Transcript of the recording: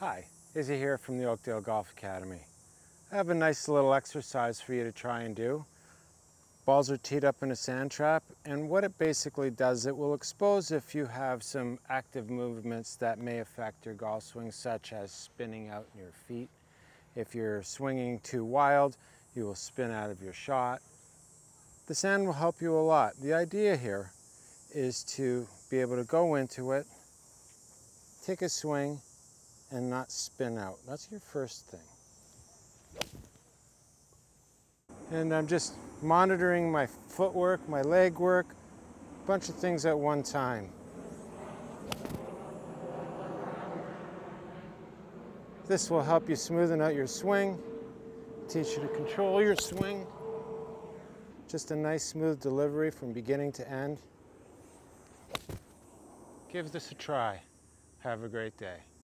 Hi, Izzy here from the Oakdale Golf Academy. I have a nice little exercise for you to try and do. Balls are teed up in a sand trap, and what it basically does, it will expose if you have some active movements that may affect your golf swing, such as spinning out in your feet. If you're swinging too wild, you will spin out of your shot. The sand will help you a lot. The idea here is to be able to go into it, take a swing, and not spin out. That's your first thing. And I'm just monitoring my footwork, my leg work, a bunch of things at one time. This will help you smoothen out your swing, teach you to control your swing. Just a nice smooth delivery from beginning to end. Give this a try. Have a great day.